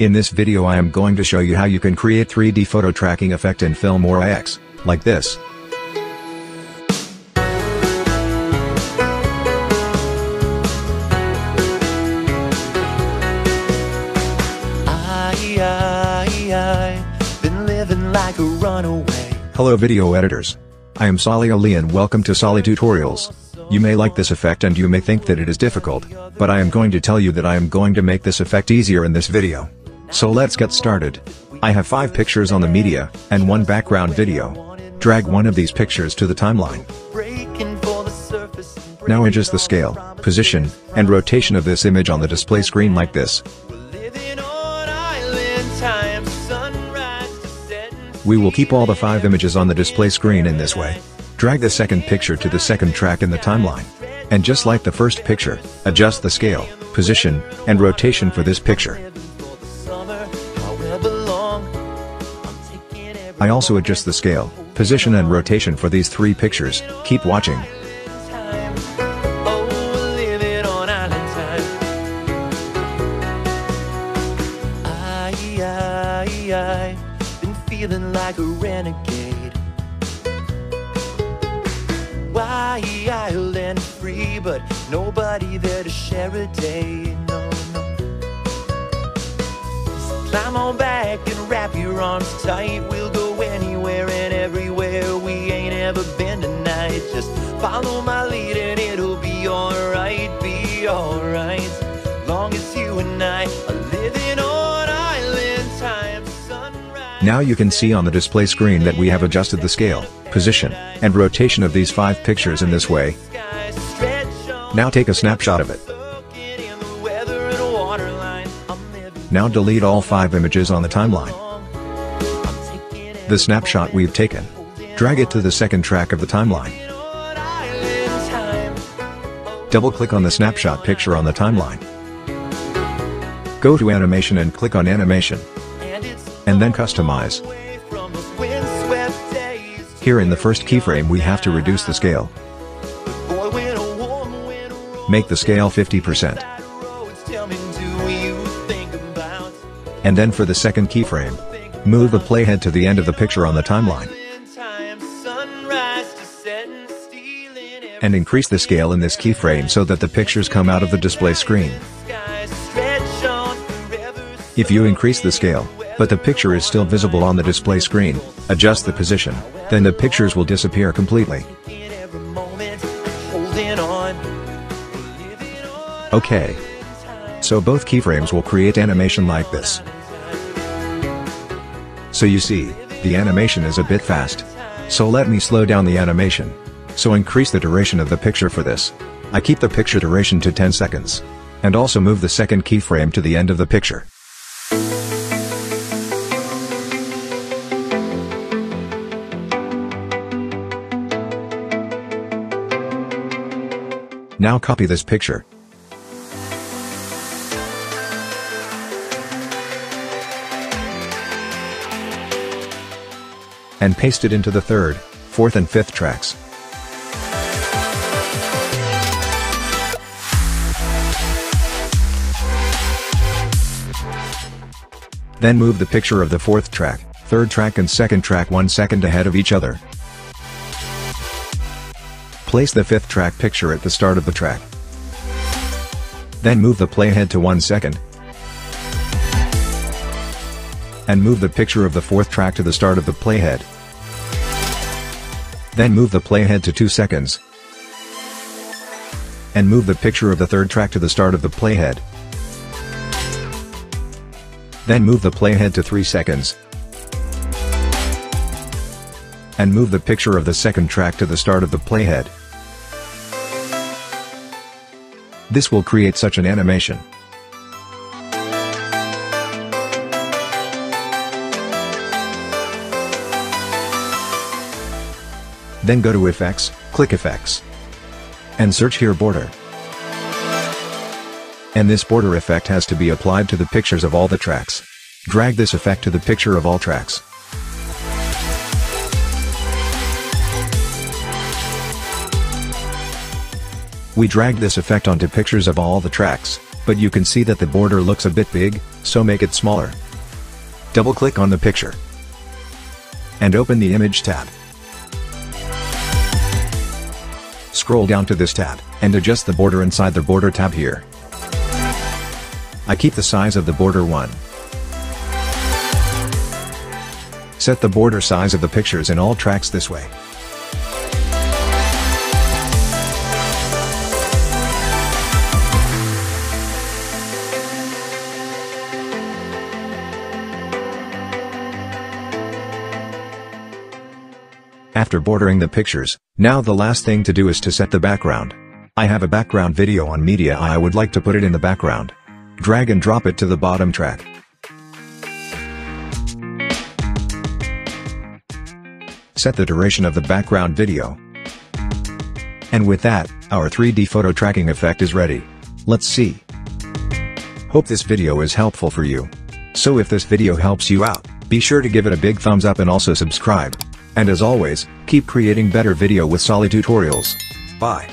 In this video I am going to show you how you can create 3D photo tracking effect in Filmora X, like this. Been living like a runaway. Hello video editors. I am Salih Ali and welcome to Salih Tutorials. You may like this effect and you may think that it is difficult, but I am going to tell you that I am going to make this effect easier in this video. So let's get started. I have 5 pictures on the media, and 1 background video. Drag one of these pictures to the timeline. Now adjust the scale, position, and rotation of this image on the display screen like this. We will keep all the 5 images on the display screen in this way. Drag the second picture to the second track in the timeline. And just like the first picture, adjust the scale, position, and rotation for this picture. I also adjust the scale, position and rotation for these 3 pictures. Keep watching. Been feeling like a renegade. Wild and free, but nobody there to share a day. No. So climb on back and wrap your arms tight. We'll go anywhere and everywhere we ain't ever been tonight. Just follow my lead and it'll be alright, be alright. Long as you and I are living on island time. Now you can see on the display screen that we have adjusted the scale, position, and rotation of these 5 pictures in this way. Now take a snapshot of it. Now delete all 5 images on the timeline. The snapshot we've taken. Drag it to the second track of the timeline. Double-click on the snapshot picture on the timeline. Go to animation and click on animation. And then customize. Here in the first keyframe we have to reduce the scale. Make the scale 50%. And then for the second keyframe, move the playhead to the end of the picture on the timeline. And increase the scale in this keyframe so that the pictures come out of the display screen. If you increase the scale, but the picture is still visible on the display screen, adjust the position, then the pictures will disappear completely. Okay. So both keyframes will create animation like this. So you see, the animation is a bit fast. So let me slow down the animation. So increase the duration of the picture for this. I keep the picture duration to 10 seconds. And also move the second keyframe to the end of the picture. Now copy this picture. And paste it into the 3rd, 4th and 5th tracks. Then move the picture of the 4th track, 3rd track and 2nd track 1 second ahead of each other. Place the 5th track picture at the start of the track. Then move the playhead to 1 second. And move the picture of the 4th track to the start of the playhead. Then move the playhead to 2 seconds. And move the picture of the 3rd track to the start of the playhead. Then move the playhead to 3 seconds. And move the picture of the 2nd track to the start of the playhead. This will create such an animation. Then go to Effects, click Effects. And search here Border. And this border effect has to be applied to the pictures of all the tracks. Drag this effect to the picture of all tracks. We drag this effect onto pictures of all the tracks. but you can see that the border looks a bit big, so make it smaller. Double-click on the picture and open the Image tab. Scroll down to this tab and adjust the border inside the border tab here. I keep the size of the border 1. Set the border size of the pictures in all tracks this way. After bordering the pictures, now the last thing to do is to set the background. I have a background video on media. I would like to put it in the background. Drag and drop it to the bottom track. Set the duration of the background video. And with that, our 3D photo tracking effect is ready. Let's see. Hope this video is helpful for you. So if this video helps you out, be sure to give it a big thumbs up and also subscribe. And as always, keep creating better video with Salih Tutorials. Bye.